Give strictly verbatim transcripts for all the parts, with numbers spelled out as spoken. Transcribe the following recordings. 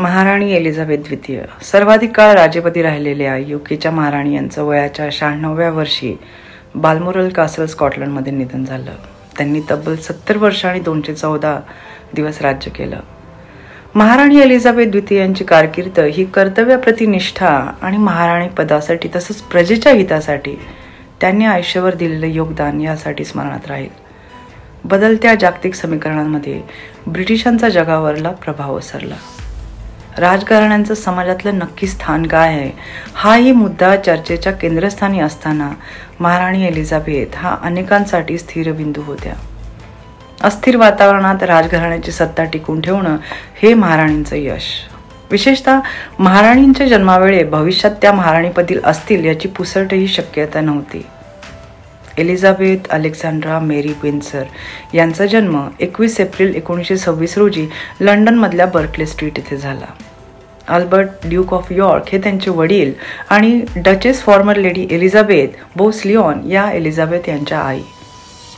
महाराणी एलिझाबेथ द्वितीय सर्वाधिक काळ राजपती राहिलेल्या युकेच्या महाराणी यांचं वयाच्या शहाण्णव्या वर्षी बाल्मोरल कासल स्कॉटलंडमध्ये निधन झालं. त्यांनी तब्बल सत्तर वर्ष आणि दोनशे चौदा दिवस राज्य केलं. महाराणी एलिझाबेथ द्वितीय यांची कारकीर्द ही कर्तव्यप्रतिनिष्ठा आणि महाराणी पदासाठी तसंच प्रजेच्या हितासाठी त्यांनी आयुष्यभर दिलेलं योगदान यासाठी स्मरणात राहील. बदलत्या जागतिक समीकरणांमध्ये ब्रिटिशांचा जगावरला प्रभाव ओसरला. राजकारण्यांचं समाजातलं नक्की स्थान काय आहे हाही मुद्दा चर्चेच्या केंद्रस्थानी असताना महाराणी एलिझाबेथ हा अनेकांसाठी स्थिरबिंदू होत्या. अस्थिर वातावरणात राजघराण्याची सत्ता टिकून ठेवणं हे महाराणींचं यश. विशेषतः महाराणींच्या जन्मावेळे भविष्यात त्या महाराणीपदी असतील याची पुसटही शक्यता नव्हती. एलिझाबेथ अलेक्झांड्रा मेरी विन्सर यांचा जन्म एकवीस एप्रिल एकोणीसशे सव्वीस रोजी लंडनमधल्या बर्कले स्ट्रीट येथे झाला. अल्बर्ट ड्यूक ऑफ यॉर्क हे त्यांचे वडील आणि Duchess former Lady Elizabeth Bowes Lyon या एलिझाबेथ यांच्या आई.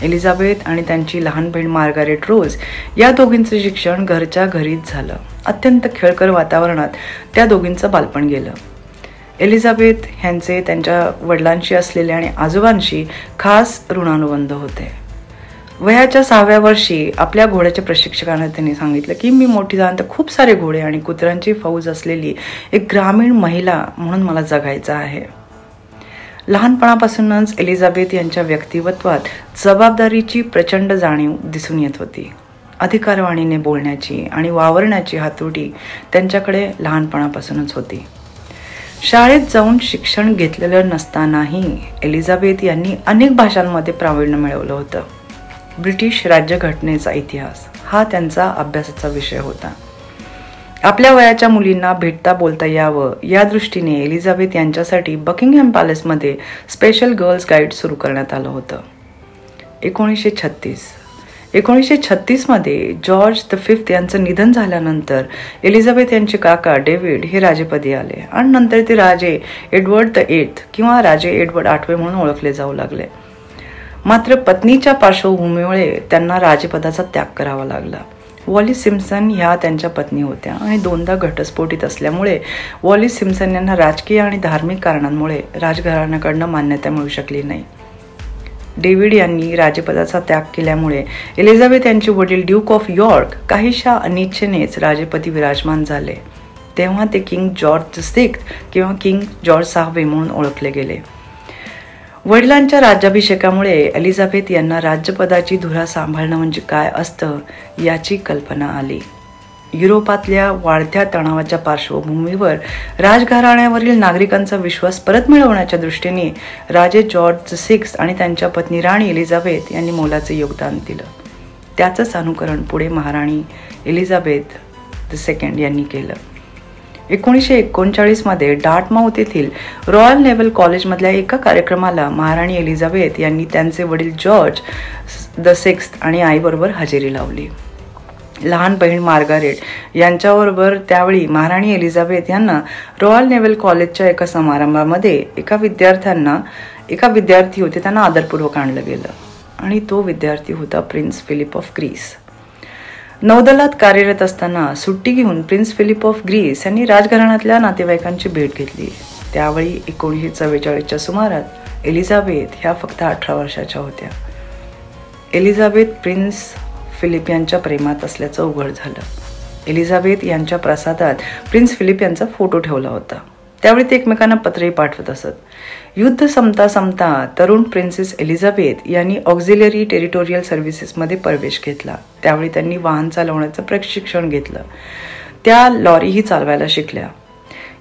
एलिझाबेथ आणि त्यांची लहान बहीण मार्गारेट रोज या दोघींचं शिक्षण घरच्या घरीच झालं. अत्यंत खेळकर वातावरणात त्या दोघींचं बालपण गेलं. एलिझाबेथ यांचे त्यांच्या वडिलांशी असलेले आणि आजोबांशी खास ऋणानुबंध होते. वयाच्या सहाव्या वर्षी आपल्या घोड्याच्या प्रशिक्षकांना त्यांनी सांगितलं की मी मोठी झाल्यानंतर खूप सारे घोडे आणि कुत्र्यांची फौज असलेली एक ग्रामीण महिला म्हणून मला जगायचं आहे. लहानपणापासूनच एलिझाबेथ यांच्या व्यक्तिमत्वात जबाबदारीची प्रचंड जाणीव दिसून येत होती. अधिकारवाणीने बोलण्याची आणि वावरण्याची हातोटी त्यांच्याकडे लहानपणापासूनच होती. शाळेत जाऊन शिक्षण घेतलेलं नसतानाही एलिझाबेथ यांनी अनेक भाषांमध्ये प्रावीण्य मिळवलं होतं. ब्रिटिश राज्यघटनेचा इतिहास हा त्यांचा अभ्यासाचा विषय होता. आपल्या वयाच्या मुलींना भेटता बोलता यावं या दृष्टीने एलिझाबेथ यांच्यासाठी बकिंगहॅम पॅलेसमध्ये स्पेशल गर्ल्स गाईड सुरू करण्यात आलं होतं. एकोणीसशे छत्तीस एकोणीसशे छत्तीसमध्ये जॉर्ज द फिफ्थ यांचं निधन झाल्यानंतर एलिझाबेथ यांचे काका डेव्हिड हे राजेपदी आले आणि नंतर ते राजे एडवर्ड द एथ किंवा राजे एडवर्ड आठवे म्हणून ओळखले जाऊ लागले. मात्र पत्नीच्या पार्श्वभूमीमुळे त्यांना राजेपदाचा त्याग करावा लागला. वॉलिस सिम्सन ह्या त्यांच्या पत्नी होत्या आणि दोनदा घटस्फोटित असल्यामुळे वॉलिस सिम्सन यांना राजकीय आणि धार्मिक कारणांमुळे राजघराण्याकडनं मान्यता मिळू शकली नाही. डेव्हिड यांनी राजपदाचा त्याग केल्यामुळे एलिझाबेथ यांचे वडील ड्यूक ऑफ यॉर्क काहीशा अनिच्छेनेच राजपदी विराजमान झाले. तेव्हा ते किंग जॉर्ज सिक्स्थ किंवा किंग जॉर्ज सहावे म्हणून ओळखले गेले. वडिलांच्या राज्याभिषेकामुळे एलिझाबेथ यांना राज्यपदाची धुरा सांभाळणं म्हणजे काय असतं याची कल्पना आली. युरोपातल्या वाढत्या तणावाच्या पार्श्वभूमीवर राजघराण्यावरील नागरिकांचा विश्वास परत मिळवण्याच्या दृष्टीने राजे जॉर्ज सिक्स्थ आणि त्यांच्या पत्नी राणी एलिझाबेथ यांनी मोलाचे योगदान दिलं. त्याचंच अनुकरण पुढे महाराणी एलिझाबेथ द सेकंड यांनी केलं. एकोणीसशे एकोणचाळीसमध्ये डार्टमाउथ येथील रॉयल नेव्हल कॉलेजमधल्या एका कार्यक्रमाला महाराणी एलिझाबेथ यांनी त्यांचे वडील जॉर्ज द सिक्स्थ आणि आईबरोबर हजेरी लावली. लहान बहीण मार्गारेट यांच्याबरोबर त्यावेळी महाराणी एलिझाबेथ यांना रॉयल नेव्हल कॉलेजच्या एका समारंभामध्ये एका विद्यार्थ्यांना एका विद्यार्थी होते त्यांना आदरपूर्वक आणलं गेलं आणि तो विद्यार्थी होता प्रिन्स फिलिप ऑफ ग्रीस. नौदलात कार्यरत असताना सुट्टी घेऊन प्रिन्स फिलिप ऑफ ग्रीस यांनी राजघराण्यातल्या नातेवाईकांची भेट घेतली. त्यावेळी एकोणीसशे चव्वेचाळीसच्या सुमारात एलिझाबेथ ह्या फक्त अठरा वर्षाच्या होत्या. एलिझाबेथ प्रिन्स फिलिप यांच्या प्रेमात असल्याचं उघड झालं. एलिझाबेथ यांच्या प्रासादात प्रिन्स फिलिप यांचा फोटो ठेवला होता. त्यावेळी ते एकमेकांना पत्रही पाठवत असत. युद्ध संपता संपता तरुण प्रिन्सेस एलिझाबेथ यांनी ऑक्झिलरी टेरिटोरियल सर्व्हिसेसमध्ये प्रवेश घेतला. त्यावेळी त्यांनी वाहन चालवण्याचं प्रशिक्षण घेतलं. त्या लॉरीही चालवायला शिकल्या.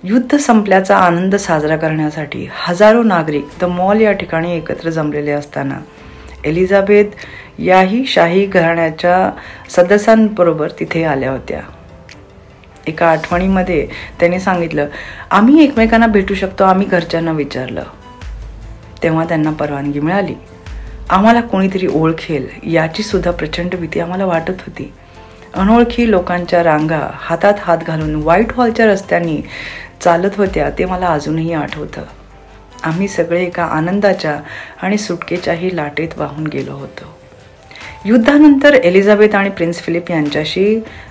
युद्ध संपल्याचा आनंद साजरा करण्यासाठी हजारो नागरिक द मॉल या ठिकाणी एकत्र जमलेले असताना एलिझाबेथ याही शाही घराण्याच्या सदस्यांबरोबर तिथे आल्या होत्या. एका आठवणीमध्ये त्यांनी सांगितलं आम्ही एकमेकांना भेटू शकतो. आम्ही घरच्यांना विचारलं तेव्हा त्यांना परवानगी मिळाली. आम्हाला कोणीतरी ओळखेल याची सुद्धा प्रचंड भीती आम्हाला वाटत होती. अनोळखी लोकांच्या रांगा हातात हात घालून व्हाईट हॉलच्या रस्त्यांनी चालत होत्या ते मला अजूनही आठवतं. आम्ही सगळे एका आनंदाच्या आणि सुटकेच्याही लाटेत वाहून गेलो होतो. युद्धानंतर एलिझाबेथ आणि प्रिन्स फिलिप यांच्याशी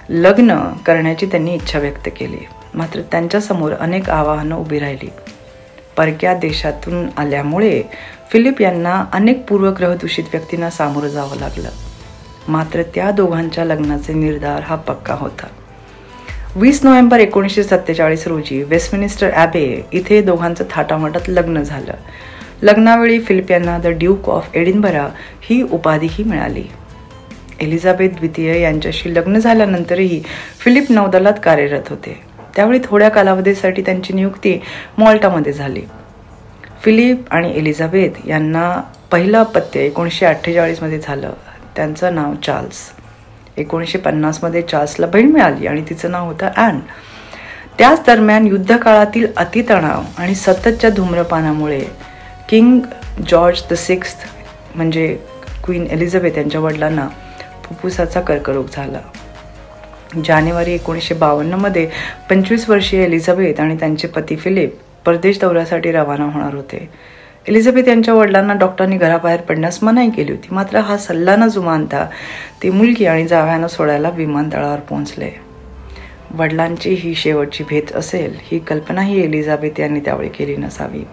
लग्न करण्याची त्यांनी इच्छा व्यक्त केली, मात्र त्यांच्यासमोर अनेक आव्हानं उभी राहिली. परक्या देशातून आल्यामुळे फिलिप यांना अनेक पूर्वग्रह दूषित व्यक्तींना सामोरं जावं लागलं, मात्र त्या दोघांच्या लग्नाचे निर्धार हा पक्का होता. वीस नोव्हेंबर एकोणीसशे सत्तेचाळीस रोजी वेस्टमिनिस्टर ॲबे इथे दोघांचं थाटामाटात लग्न झालं. लग्नावेळी फिलिप यांना द ड्यूक ऑफ एडिनबरा ही उपाधीही मिळाली. एलिझाबेथ द्वितीय यांच्याशी लग्न झाल्यानंतरही फिलिप नौदलात कार्यरत होते. त्यावेळी थोड्या कालावधीसाठी त्यांची नियुक्ती मॉल्टामध्ये झाली. फिलिप आणि एलिझाबेथ यांना पहिला अपत्य एकोणीसशे अठ्ठेचाळीसमध्ये झालं. त्यांचं नाव चार्ल्स. एकोणीसशे पन्नासमध्ये चार्ल्सला बहीण मिळाली आणि तिचं नाव होतं ॲन. त्याच दरम्यान युद्धकाळातील अतितणाव आणि सततच्या धूम्रपानामुळे किंग जॉर्ज द सिक्स्थ म्हणजे क्वीन एलिझाबेथ यांच्या वडिलांना फुफ्फुसाचा कर्करोग झाला. जानेवारी एकोणीसशे बावन्नमध्ये पंचवीस वर्षीय एलिझाबेथ आणि त्यांचे पती फिलिप परदेश दौऱ्यासाठी रवाना होणार होते. एलिझाबेथ यांच्या वडिलांना डॉक्टरांनी घराबाहेर पडण्यास मनाई केली होती, मात्र हा सल्ला न जुमानता ते मुलगी आणि जावयांना सोडायला विमानतळावर पोहोचले. वडिलांची ही शेवटची भेट असेल ही कल्पनाही एलिझाबेथ यांनी त्यावेळी केली नसावी.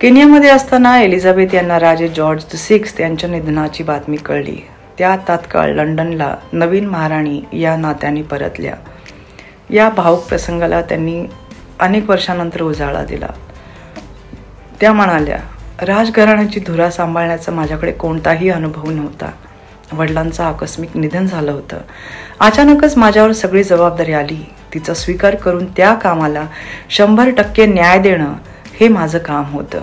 केनियामध्ये असताना एलिझाबेथ यांना राजे जॉर्ज द सिक्स्थ यांच्या निधनाची बातमी कळली. त्या तात्काळ लंडनला नवीन महाराणी या नात्याने परतल्या. या भावूक प्रसंगाला त्यांनी अनेक वर्षानंतर उजाळा दिला. त्या म्हणाल्या, राजघराण्याची धुरा सांभाळण्याचा माझ्याकडे कोणताही अनुभव नव्हता. वडिलांचं आकस्मिक निधन झालं होतं. अचानकच माझ्यावर सगळी जबाबदारी आली. तिचा स्वीकार करून त्या कामाला शंभर टक्के न्याय देणं हे माझं काम होतं.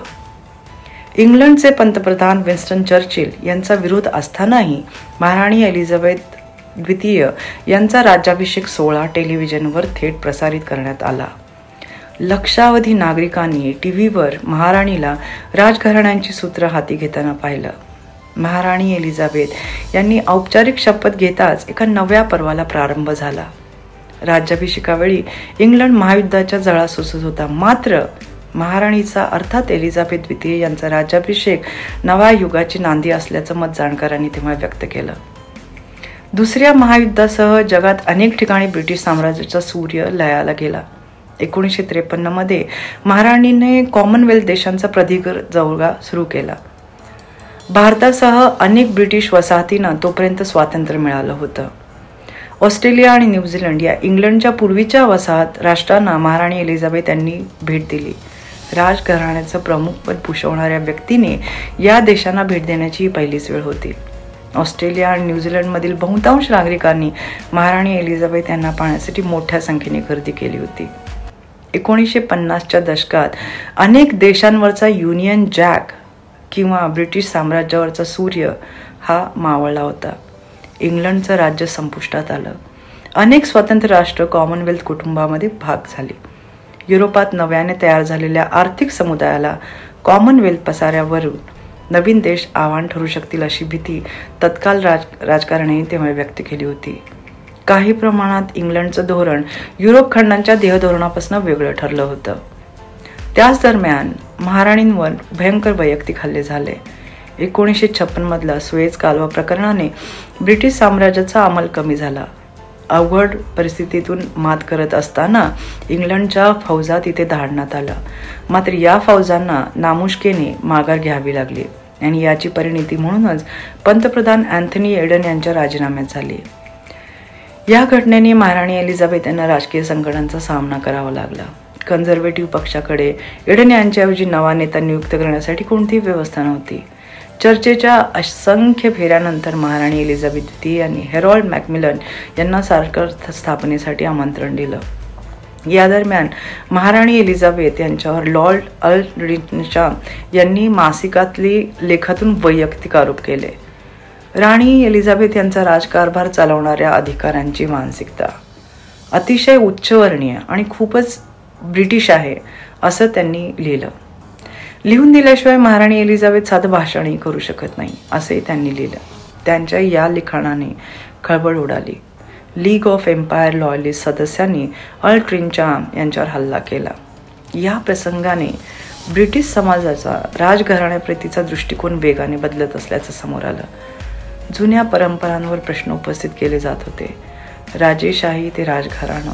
इंग्लंडचे पंतप्रधान विन्स्टन चर्चिल यांचा विरोध असतानाही महाराणी एलिझाबेथ द्वितीय यांचा राज्याभिषेक सोहळा टेलिव्हिजनवर थेट प्रसारित करण्यात आला. लक्षावधी नागरिकांनी टी व्हीवर महाराणीला राजघराण्यांची सूत्र हाती घेताना पाहिलं. महाराणी एलिझाबेथ यांनी औपचारिक शपथ घेताच एका नव्या पर्वाला प्रारंभ झाला. राज्याभिषेकावेळी इंग्लंड महायुद्धाच्या झळा सुसत होता, मात्र महाराणीचा अर्थात एलिझाबेथ द्वितीय यांचा राज्याभिषेक नव्या युगाची नांदी असल्याचं मत जाणकारांनी तेव्हा व्यक्त केलं. दुसऱ्या महायुद्धासह जगात अनेक ठिकाणी ब्रिटिश साम्राज्याचा सूर्य लयाला गेला. एकोणीसशे त्रेपन्नमध्ये महाराणीने कॉमनवेल्थ देशांचा प्रदीर्घ दौरा सुरू केला. भारतासह अनेक ब्रिटिश वसाहतींना तोपर्यंत स्वातंत्र्य मिळालं होतं. ऑस्ट्रेलिया आणि न्यूझीलंड या इंग्लंडच्या पूर्वीच्या वसाहत राष्ट्रांना महाराणी एलिझाबेथ यांनी भेट दिली. राजघराण्याचं प्रमुखपद भूषवणाऱ्या व्यक्तीने या देशांना भेट देण्याची ही पहिलीच वेळ होती. ऑस्ट्रेलिया आणि न्यूझीलंडमधील बहुतांश नागरिकांनी महाराणी एलिझाबेथ यांना पाहण्यासाठी मोठ्या संख्येने गर्दी केली होती. एकोणीसशे पन्नासच्या दशकात अनेक देशांवरचा युनियन जॅक किंवा ब्रिटिश साम्राज्यावरचा सूर्य हा मावळला होता. इंग्लंडचं राज्य संपुष्टात आलं. अनेक स्वतंत्र राष्ट्र कॉमनवेल्थ कुटुंबामध्ये भाग झाली. युरोपात नव्याने तयार झालेल्या आर्थिक समुदायाला कॉमनवेल्थ पसाऱ्यावरून नवीन देश आव्हान ठरू शकतील अशी भीती तत्काल राज राजकारण्यांनी तेव्हा व्यक्त केली होती. काही प्रमाणात इंग्लंडचं धोरण युरोप खंडांच्या देहधोरणापासून वेगळं ठरलं होतं. त्याच दरम्यान महाराणींवर भयंकर वैयक्तिक हल्ले झाले. एकोणीसशे छप्पनमधला सुएझ कालवा प्रकरणाने ब्रिटिश साम्राज्याचा अंमल कमी झाला. अवघड परिस्थितीतून मात करत असताना इंग्लंडच्या फौजा तिथे धाडण्यात आला, मात्र या फौजांना नामुष्कीने माघार घ्यावी लागली आणि याची परिणिती म्हणूनच पंतप्रधान अँथनी एडन यांच्या राजीनाम्यात झाली. या घटनेने महाराणी एलिझाबेथ यांना राजकीय संकटांचा सामना करावा लागला. कन्झर्वेटिव्ह पक्षाकडे एडन यांच्याऐवजी नवा नेता नियुक्त करण्यासाठी कोणतीही व्यवस्था नव्हती. चर्चेच्या असंख्य फेऱ्यानंतर महाराणी एलिझाबेथ द्वितीय यांनी हॅरोल्ड मॅकमिलन यांना सरकार स्थापनेसाठी आमंत्रण दिलं. या दरम्यान महाराणी एलिझाबेथ यांच्यावर लॉर्ड अल्ट्रिंचम यांनी मासिकातली लेखातून वैयक्तिक आरोप केले. राणी एलिझाबेथ यांचा राजकारभार चालवणाऱ्या अधिकाऱ्यांची मानसिकता अतिशय उच्चवर्णीय आणि खूपच ब्रिटिश आहे असं त्यांनी लिहिलं. लिहून दिल्याशिवाय महाराणी एलिझाबेथ साधं भाषणही करू शकत नाही असे त्यांनी लिहिलं. त्यांच्या या लिखाणाने खळबळ उडाली. लीग ऑफ एम्पायर लॉयलिस्ट सदस्यांनी अल्ट्रिंचाम यांच्यावर हल्ला केला. या प्रसंगाने ब्रिटिश समाजाचा राजघराण्याप्रतीचा दृष्टिकोन वेगाने बदलत असल्याचं समोर आलं. जुन्या परंपरांवर प्रश्न उपस्थित केले जात होते. राजेशाही ते राजघराणं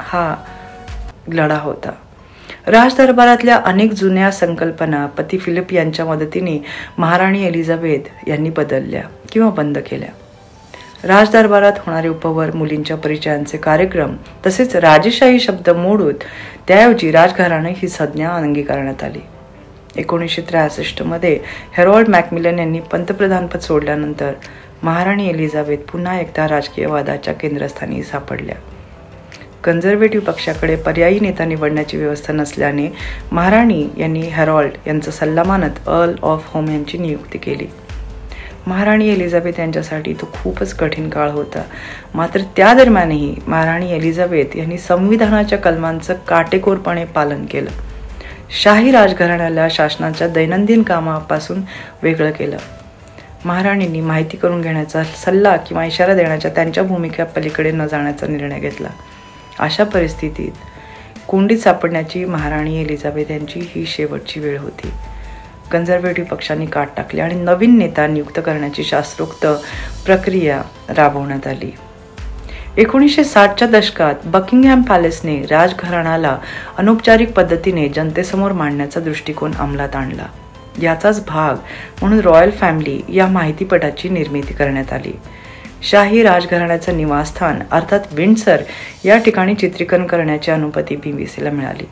हा लढा होता. राजदरबारातल्या अनेक जुन्या संकल्पना पती फिलिप यांच्या मदतीने महाराणी एलिझाबेथ यांनी बदलल्या किंवा बंद केल्या. राजदरबारात होणारे उपवर, मुलींच्या परिचयांचे कार्यक्रम तसेच राजेशाही शब्द मोडून त्याऐवजी राजघराणे ही संज्ञा अंगीकारण्यात आली. एकोणीसशे त्रेसष्ट मध्ये हॅरोल्ड मॅकमिलन यांनी पंतप्रधानपद सोडल्यानंतर महाराणी एलिझाबेथ पुन्हा एकदा राजकीय वादाच्या केंद्रस्थानी सापडल्या. कन्झर्वेटिव्ह पक्षाकडे पर्यायी नेता निवडण्याची व्यवस्था नसल्याने महाराणी यांनी हॅरोल्ड यांचा सल्ला मानत अर्ल ऑफ होम यांची नियुक्ती केली. महाराणी एलिझाबेथ यांच्यासाठी तो खूपच कठीण काळ होता. मात्र त्या दरम्यानही महाराणी एलिझाबेथ यांनी संविधानाच्या कलमांचं काटेकोरपणे पालन केलं. शाही राजघराण्याला शासनाच्या दैनंदिन कामापासून वेगळं केलं. महाराणींनी माहिती करून घेण्याचा, सल्ला किंवा इशारा देण्याच्या त्यांच्या भूमिका पलीकडे न जाण्याचा निर्णय घेतला. अशा परिस्थितीत कोंडीत सापडण्याची महाराणी एलिझाबेथ यांची ही शेवटची वेळ होती. कन्झर्वेटिव्ह पक्षांनी काट टाकली आणि नवीन नेता नियुक्त करण्याची शास्त्रोक्त प्रक्रिया राबवण्यात आली. एकोणीसशे साठच्या दशकात बकिंगहॅम पॅलेसने राजघराण्याला अनौपचारिक पद्धतीने जनतेसमोर मांडण्याचा दृष्टिकोन अंमलात आणला. याचाच भाग म्हणून रॉयल फॅमिली या माहितीपटाची निर्मिती करण्यात आली. शाही राजघराण्याचं निवासस्थान अर्थात विंडसर या ठिकाणी चित्रीकरण करण्याची अनुमती बीबीसीला मिळाली.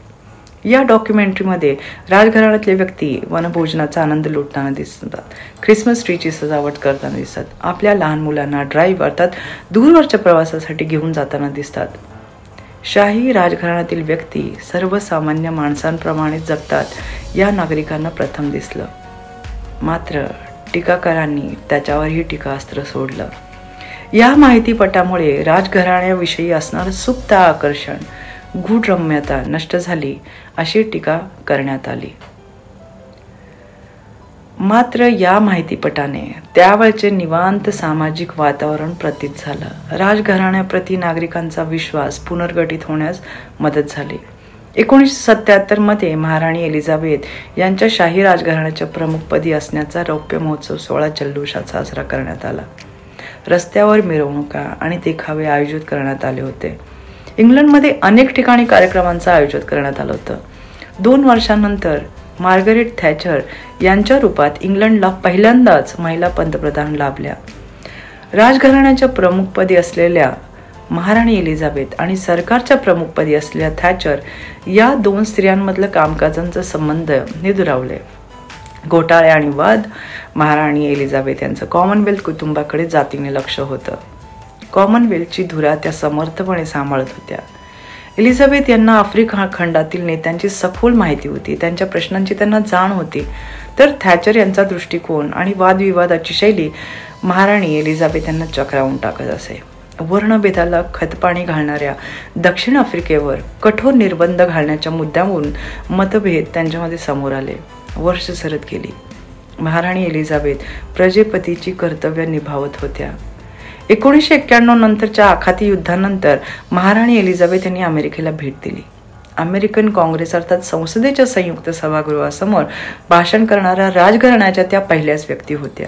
या डॉक्युमेंटरीमध्ये राजघराण्यातले व्यक्ती वनभोजनाचा आनंद लुटताना दिसतात, ख्रिसमस ट्रीची सजावट करताना दिसतात, आपल्या लहान मुलांना ड्राईव्ह अर्थात दूरवरच्या प्रवासासाठी घेऊन जाताना दिसतात. शाही राजघराण्यातील व्यक्ती सर्वसामान्य माणसांप्रमाणे जगतात या नागरिकांना प्रथम दिसलं. मात्र टीकाकारांनी त्याच्यावरही टीकास्त्र सोडलं. या माहितीपटामुळे राजघराण्याविषयी असणारं सुप्त आकर्षण, गूढ रम्यता नष्ट झाली अशी टीका करण्यात आली. मात्र या माहितीपटाने त्यावेळचे निवांत सामाजिक वातावरण प्रतीत झालं. राजघराण्याप्रती नागरिकांचा विश्वास पुनर्गठित होण्यास मदत झाली. एकोणीसशे सत्त्याहत्तर मध्ये महाराणी एलिझाबेथ यांच्या शाही राजघराण्याच्या प्रमुखपदी असण्याचा रौप्य महोत्सव सोहळा जल्लोषात साजरा करण्यात आला. रस्त्यावर मिरवणुका आणि देखावे आयोजित करण्यात आले होते. इंग्लंडमध्ये अनेक ठिकाणी कार्यक्रमांचं आयोजन करण्यात आलं होतं. दोन वर्षांनंतर मार्गरेट थॅचर यांच्या रूपात इंग्लंडला पहिल्यांदाच महिला पंतप्रधान लाभल्या. राजघराण्याच्या प्रमुखपदी असलेल्या महाराणी एलिझाबेथ आणि सरकारच्या प्रमुखपदी असलेल्या थॅचर या दोन स्त्रियांमधलं कामकाजांचा संबंध हे दुरावले. घोटाळे आणि वाद. महाराणी एलिझाबेथ यांचं कॉमनवेल्थ कुटुंबाकडे जातीने लक्ष होतं. कॉमनवेल्थची धुरा त्या समर्थपणे सांभाळत होत्या. एलिझाबेथ यांना आफ्रिका खंडातील नेत्यांची सखोल माहिती होती, त्यांच्या प्रश्नांची त्यांना जाण होती. तर थॅचर यांचा दृष्टिकोन आणि वादविवादाची शैली महाराणी एलिझाबेथ यांना चक्रावून टाकत असे. वर्णभेदाला खतपाणी घालणाऱ्या दक्षिण आफ्रिकेवर कठोर निर्बंध घालण्याच्या मुद्द्यावरून मतभेद त्यांच्यामध्ये समोर आले. वर्ष सरत गेली. महाराणी एलिझाबेथ प्रजेपतीची कर्तव्य निभावत होत्या. एकोणीसशे एक्क्याण्णव नंतरच्या आखाती युद्धानंतर महाराणी एलिझाबेथ यांनी अमेरिकेला भेट दिली. अमेरिकन काँग्रेस अर्थात संसदेच्या संयुक्त सभागृहासमोर भाषण करणाऱ्या राजघराण्याच्या त्या पहिल्याच व्यक्ती होत्या.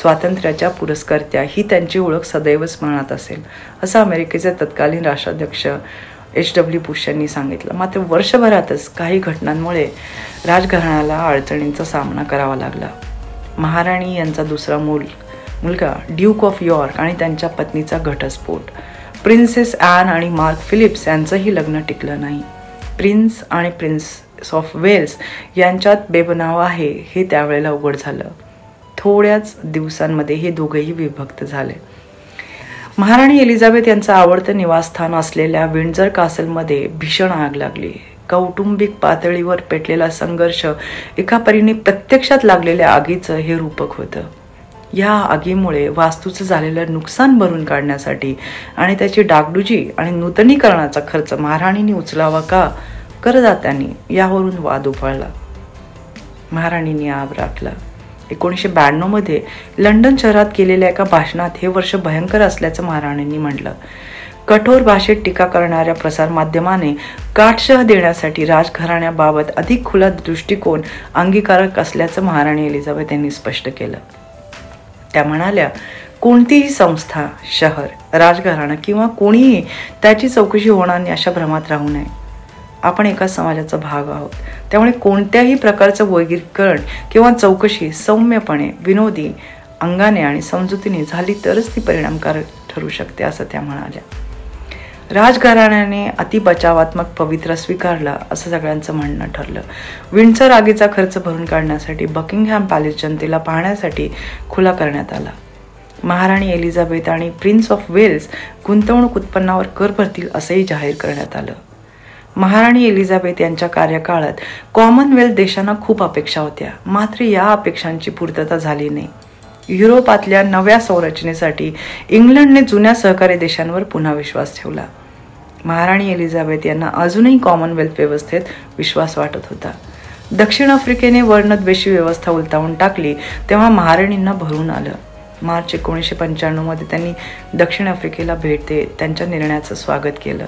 स्वातंत्र्याच्या पुरस्कर्त्या ही त्यांची ओळख सदैव स्मरणात असेल असं अमेरिकेचे तत्कालीन राष्ट्राध्यक्ष एच डब्ल्यू बुश यांनी सांगितलं. मात्र वर्षभरातच काही घटनांमुळे राजघराण्याला अडचणींचा सामना करावा लागला. महाराणी यांचा दुसरा मूल मुलगा ड्यूक ऑफ यॉर्क आणि त्यांच्या पत्नीचा घटस्फोट. प्रिन्सेस ॲन आणि मार्क फिलिप्स यांचंही लग्न टिकलं नाही. प्रिन्स आणि प्रिन्स ऑफ वेल्स यांच्यात बेबनाव आहे हे त्यावेळेला उघड झालं. थोड्याच दिवसांमध्ये हे दोघेही विभक्त झाले. महाराणी एलिझाबेथ यांचं आवडतं निवासस्थान असलेल्या विंडझर कासलमध्ये भीषण आग लागली. कौटुंबिक पातळीवर पेटलेला संघर्ष एका परीने प्रत्यक्षात लागलेल्या आगीचं हे रूपक होतं. या आगीमुळे वास्तूचं झालेलं नुकसान भरून काढण्यासाठी आणि त्याची डागडुजी आणि नूतनीकरणाचा खर्च महाराणींनी उचलावा का, करदात्यांनी यावरून वाद उफाळला. महाराणींनी आव राखला. एकोणीसशे ब्याण्णव मध्ये लंडन शहरात केलेल्या एका भाषणात हे वर्ष भयंकर असल्याचं महाराणींनी म्हटलं. कठोर भाषेत टीका करणाऱ्या प्रसारमाध्यमाने काटशह देण्यासाठी राजघराण्याबाबत अधिक खुला दृष्टिकोन अंगीकारक असल्याचं महाराणी एलिझाबेथ यांनी स्पष्ट केलं. त्या म्हणाल्या, कोणतीही संस्था, शहर, राजघराणं किंवा कोणीही त्याची चौकशी होणार नाही अशा भ्रमात राहू नये. आपण एका समाजाचा भाग आहोत, त्यामुळे कोणत्याही प्रकारचं वर्गीकरण किंवा चौकशी सौम्यपणे, विनोदी अंगाने आणि समजुतीने झाली तरच ती परिणामकारक ठरू शकते असं त्या म्हणाल्या. राजघराण्याने अतिबचावात्मक पवित्रा स्वीकारला असं सगळ्यांचं म्हणणं ठरलं. विंडसर आगीचा खर्च भरून काढण्यासाठी बकिंगहॅम पॅलेस जनतेला पाहण्यासाठी खुला करण्यात आला. महाराणी एलिझाबेथ आणि प्रिन्स ऑफ वेल्स गुंतवणूक उत्पन्नावर कर भरतील असंही जाहीर करण्यात आलं. महाराणी एलिझाबेथ यांच्या कार्यकाळात कॉमनवेल्थ देशांना खूप अपेक्षा होत्या, मात्र या अपेक्षांची पूर्तता झाली नाही. युरोपातल्या नव्या संरचनेसाठी इंग्लंडने जुन्या सहकारी देशांवर पुन्हा विश्वास ठेवला. महाराणी एलिझाबेथ यांना अजूनही कॉमनवेल्थ व्यवस्थेत विश्वास वाटत होता. दक्षिण आफ्रिकेने वर्णद्वेषी व्यवस्था उलटावून टाकली तेव्हा महाराणींना भरून आलं. मार्च एकोणीसशे पंच्याण्णवमध्ये त्यांनी दक्षिण आफ्रिकेला भेट देत त्यांच्या निर्णयाचं स्वागत केलं.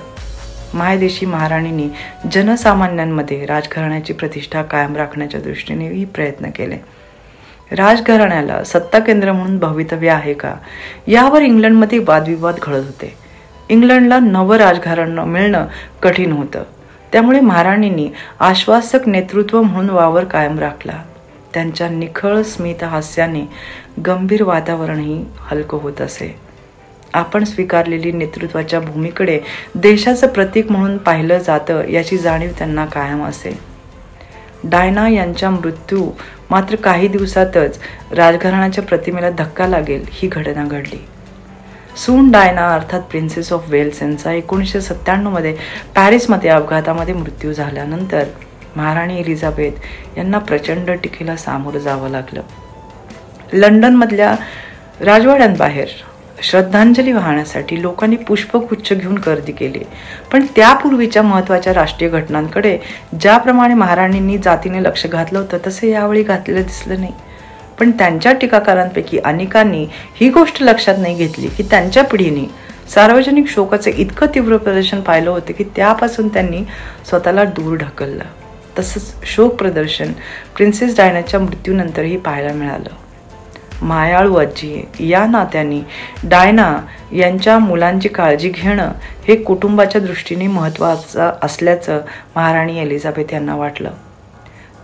मायदेशी महाराणींनी जनसामान्यांमध्ये राजघराण्याची प्रतिष्ठा कायम राखण्याच्या दृष्टीनेही प्रयत्न केले. राजघराण्याला सत्ता केंद्र म्हणून भवितव्य आहे का यावर इंग्लंडमध्ये वादविवाद घडत होते. इंग्लंडला नवं राजघराणं मिळणं कठीण होतं, त्यामुळे महाराणींनी आश्वासक नेतृत्व म्हणून वावर कायम राखला. त्यांच्या निखळ स्मित हास्याने गंभीर वातावरणही हलकं होत असे. आपण स्वीकारलेली नेतृत्वाच्या भूमीकडे देशाचं प्रतीक म्हणून पाहिलं जातं याची जाणीव त्यांना कायम असे. डायना यांचा मृत्यू मात्र काही दिवसातच राजघराण्याच्या प्रतिमेला धक्का लागेल ही घटना घडली. सून डायना अर्थात प्रिन्सेस ऑफ वेल्स यांचा एकोणीसशे सत्त्याण्णवमध्ये पॅरिसमध्ये अपघातामध्ये मृत्यू झाल्यानंतर महाराणी एलिझाबेथ यांना प्रचंड टीकेला सामोरं जावं लागलं. लंडनमधल्या राजवाड्यांबाहेर श्रद्धांजली वाहण्यासाठी लोकांनी पुष्पगुच्छ घेऊन गर्दी केली, पण त्यापूर्वीच्या महत्त्वाच्या राष्ट्रीय घटनांकडे ज्याप्रमाणे महाराणींनी जातीने लक्ष घातलं होतं तसे यावेळी घातलेलं दिसलं नाही. पण त्यांच्या टीकाकारांपैकी अनेकांनी ही गोष्ट लक्षात नाही घेतली की त्यांच्या पिढीने सार्वजनिक शोकाचं इतकं तीव्र प्रदर्शन पाहिलं होतं की त्यापासून त्यांनी स्वतःला दूर ढकललं. तसंच शोक प्रदर्शन प्रिन्सेस डायनाच्या मृत्यूनंतरही पाहायला मिळालं. मायाळू आजी या नात्याने डायना यांच्या मुलांची काळजी घेणं हे कुटुंबाच्या दृष्टीने महत्त्वाचं असल्याचं महाराणी एलिझाबेथ यांना वाटलं.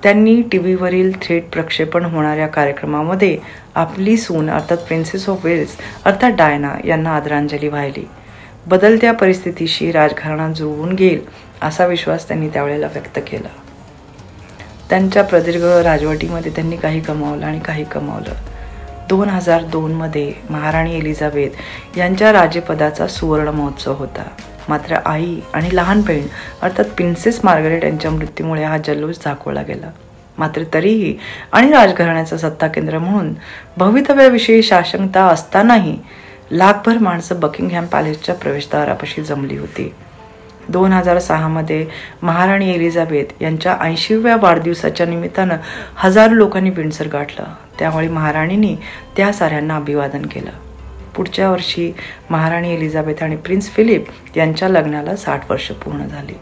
त्यांनी टी व्हीवरील थेट प्रक्षेपण होणाऱ्या कार्यक्रमामध्ये आपली सून अर्थात प्रिन्सेस ऑफ वेल्स अर्थात डायना यांना आदरांजली वाहिली. बदलत्या परिस्थितीशी राजघराणा जुळवून घेईल असा विश्वास त्यांनी त्यावेळेला व्यक्त केला. त्यांच्या प्रदीर्घ राजवटीमध्ये त्यांनी काही कमावलं आणि काही कमावलं. दोन हजार दोनमध्ये महाराणी एलिझाबेथ यांच्या राजेपदाचा सुवर्ण महोत्सव होता, मात्र आई आणि लहान बहीण अर्थात प्रिन्सेस मार्गरेट यांच्या मृत्यूमुळे हा जल्लोष झाकोळला गेला. मात्र तरीही आणि राजघराण्याचा सत्ता केंद्र म्हणून भवितव्याविषयी साशंकता असतानाही लाखभर माणसं बकिंगहॅम पॅलेसच्या प्रवेशद्वारापाशी जमली होती. दोन हजार सहामध्ये महाराणी एलिझाबेथ यांच्या ऐंशीव्या वाढदिवसाच्या निमित्तानं हजारो लोकांनी विंडसर गाठलं. त्यावेळी महाराणींनी त्या साऱ्यांना अभिवादन केलं. पुढच्या वर्षी महाराणी एलिझाबेथ आणि प्रिन्स फिलिप यांच्या लग्नाला साठ वर्ष पूर्ण झाली.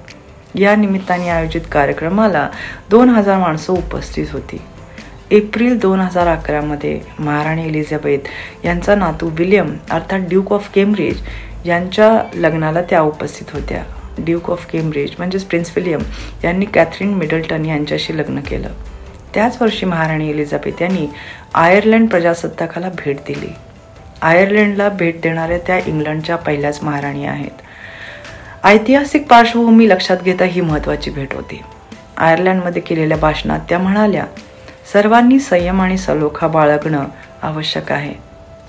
या निमित्ताने आयोजित कार्यक्रमाला दोन हजार माणसं उपस्थित होती. एप्रिल दोन हजार अकरामध्ये महाराणी एलिझाबेथ यांचा नातू विलियम अर्थात ड्यूक ऑफ केम्ब्रिज यांच्या लग्नाला त्या उपस्थित होत्या. ड्यूक ऑफ केम्ब्रिज म्हणजेच प्रिन्स विलियम यांनी कॅथरीन मिडलटन यांच्याशी लग्न केलं. त्याच वर्षी महाराणी एलिझाबेथ यांनी आयर्लंड प्रजासत्ताकाला भेट दिली. आयर्लंडला भेट देणाऱ्या त्या इंग्लंडच्या पहिल्याच महाराणी आहेत. ऐतिहासिक पार्श्वभूमी लक्षात घेता ही महत्त्वाची भेट होती. आयर्लंडमध्ये केलेल्या भाषणात त्या म्हणाल्या, सर्वांनी संयम आणि सलोखा बाळगणं आवश्यक आहे.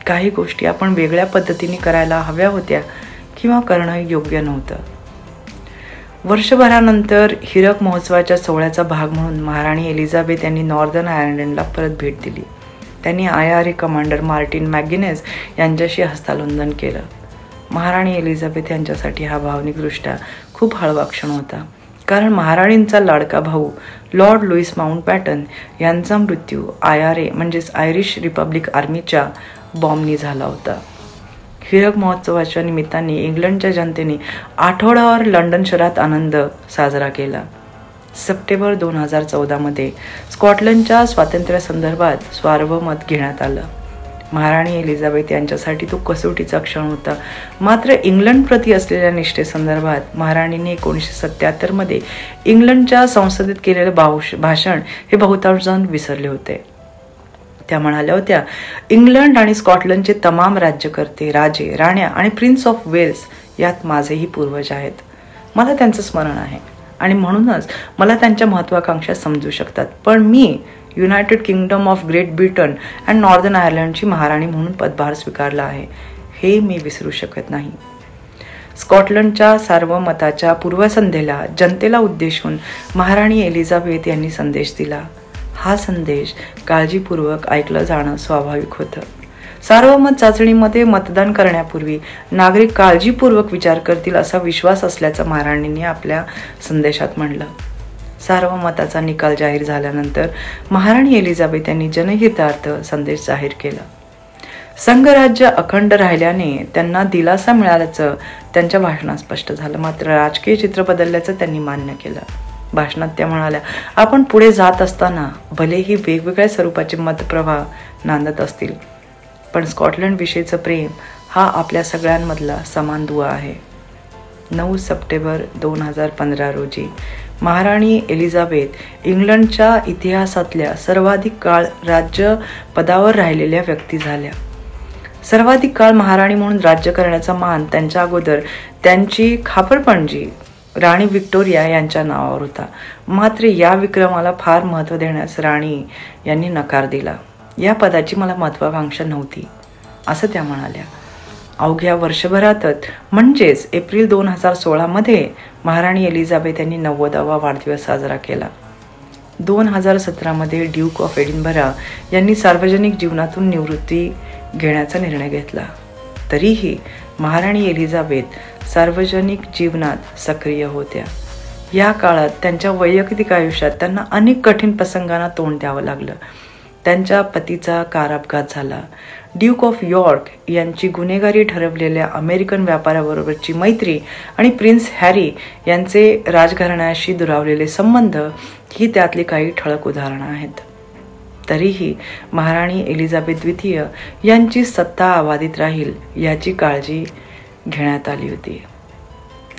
काही गोष्टी आपण वेगळ्या पद्धतीने करायला हव्या होत्या किंवा करणं योग्य नव्हतं. वर्षभरानंतर हिरक महोत्सवाच्या सोहळ्याचा भाग म्हणून महाराणी एलिझाबेथ यांनी नॉर्दर्न आयर्लंडला परत भेट दिली. त्यांनी I R A commander Martin McGuinness यांच्याशी हस्तांदोलन केलं. महाराणी एलिझाबेथ यांच्यासाठी हा भावनिकदृष्ट्या खूप हळवा क्षण होता, कारण महाराणींचा लाडका भाऊ लॉर्ड लुईस माउंटबॅटन यांचा मृत्यू आय आर ए म्हणजेच आयरिश रिपब्लिक आर्मीच्या बॉम्बनी झाला होता. हिरक महोत्सवाच्या निमित्ताने इंग्लंडच्या जनतेने आठवडाभर लंडन शहरात आनंद साजरा केला. सप्टेंबर दोन हजार चौदामध्ये स्कॉटलंडच्या स्वातंत्र्यासंदर्भात सार्वमत घेण्यात आलं. महाराणी एलिझाबेथ यांच्यासाठी तो कसोटीचा क्षण होता. मात्र इंग्लंडप्रती असलेल्या निष्ठेसंदर्भात महाराणीने एकोणीसशे सत्त्याहत्तरमध्ये इंग्लंडच्या संसदेत केलेले भाषण हे बहुतांश जण विसरले होते. त्या म्हणाल्या होत्या, इंग्लंड आणि स्कॉटलंडचे तमाम राज्यकर्ते, राजे, राण्या आणि प्रिन्स ऑफ वेल्स यात माझेही पूर्वज आहेत. मला त्यांचं स्मरण आहे आणि म्हणूनच मला त्यांच्या महत्त्वाकांक्षा समजू शकतात. पण मी United Kingdom of Great Britain and Northern आयर्लंडची महाराणी म्हणून पदभार स्वीकारला आहे हे मी विसरू शकत नाही. स्कॉटलंडच्या सार्वमताच्या पूर्वसंध्येला जनतेला उद्देशून महाराणी एलिझाबेथ यांनी संदेश दिला. हा संदेश काळजीपूर्वक ऐकलं जाणं स्वाभाविक होतं. सार्वमत चाचणीमध्ये मतदान करण्यापूर्वी नागरिक काळजीपूर्वक विचार करतील असा विश्वास असल्याचं महाराणींनी आपल्या संदेशात म्हणलं. सार्वमताचा निकाल जाहीर झाल्यानंतर महाराणी एलिझाबेथ यांनी जनहितार्थ संदेश जाहीर केला. संघराज्य अखंड राहिल्याने त्यांना दिलासा मिळाल्याचं त्यांच्या भाषणात स्पष्ट झालं. मात्र राजकीय चित्र बदलल्याचं त्यांनी मान्य केलं. भाषणात त्या म्हणाल्या, आपण पुढे जात असताना भलेही वेगवेगळ्या स्वरूपाचे मतप्रवाह नांदत असतील पण स्कॉटलंड विषयीचं प्रेम हा आपल्या सगळ्यांमधला समान दुवा आहे. नऊ सप्टेंबर दोन हजार पंधरा रोजी महाराणी एलिझाबेथ इंग्लंडच्या इतिहासातल्या सर्वाधिक काळ राज्य पदावर राहिलेल्या व्यक्ती झाल्या. सर्वाधिक काळ महाराणी म्हणून राज्य करण्याचा मान त्यांच्या अगोदर त्यांची खापरपणजी राणी व्हिक्टोरिया यांच्या नावावर होता. मात्र या विक्रमाला फार महत्त्व देण्यास राणी यांनी नकार दिला. या पदाची मला महत्त्वाकांक्षा नव्हती असं त्या म्हणाल्या. अवघ्या वर्षभरातच म्हणजेच एप्रिल दोन हजार सोळामध्ये महाराणी एलिझाबेथ यांनी नव्वदावा वाढदिवस साजरा केला. दोन हजार सतरामध्ये ड्यूक ऑफ एडिनबरा यांनी सार्वजनिक जीवनातून निवृत्ती घेण्याचा निर्णय घेतला. तरीही महाराणी एलिझाबेथ सार्वजनिक जीवनात सक्रिय होत्या. या काळात त्यांच्या वैयक्तिक आयुष्यात त्यांना अनेक कठीण प्रसंगांना तोंड द्यावं लागलं. त्यांच्या पतीचा कार अपघात झाला. ड्यूक ऑफ यॉर्क यांची गुन्हेगारी ठरवलेल्या अमेरिकन व्यापाऱ्याबरोबरची मैत्री आणि प्रिन्स हॅरी यांचे राजघराण्याशी दुरावलेले संबंध ही त्यातली काही ठळक उदाहरणं आहेत. तरीही महाराणी एलिझाबेथ द्वितीय यांची सत्ता अबाधित राहील याची काळजी घेण्यात आली होती.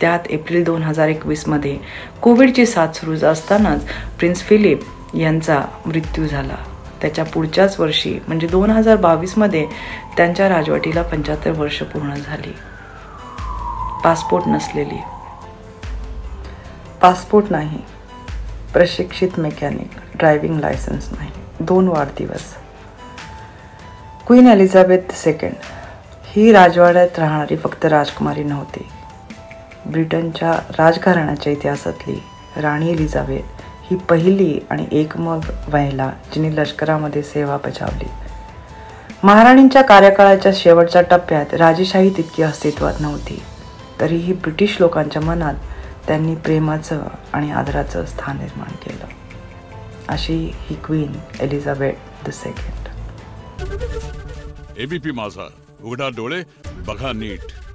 त्यात एप्रिल दोन हजार एकवीसमध्ये कोविडची साथ सुरू असतानाच प्रिन्स फिलिप यांचा मृत्यू झाला. त्याच्या पुढच्याच वर्षी म्हणजे दोन हजार बावीसमध्ये त्यांच्या राजवटीला पंच्याहत्तर वर्ष पूर्ण झाली. पासपोर्ट नसलेली. पासपोर्ट नाही, प्रशिक्षित मेकॅनिक, ड्रायव्हिंग लायसन्स नाही, दोन वाढदिवस. क्वीन एलिझाबेथ सेकंड ही राजवाड्यात राहणारी फक्त राजकुमारी नव्हती. ब्रिटनच्या राजघराण्याच्या इतिहासातली राणी एलिझाबेथ ही पहिली आणि एकमेव महिला जिने लष्करामध्ये सेवा बजावली. महाराणींच्या कार्यकाळाच्या शेवटच्या टप्प्यात राजेशाही तितकी अस्तित्वात नव्हती. तरीही ब्रिटिश लोकांच्या मनात त्यांनी प्रेमाचं आणि आदराचं स्थान निर्माण केलं. अशी ही queen Elizabeth the second. ABP Majha, उघडा डोळे, बघा नीट.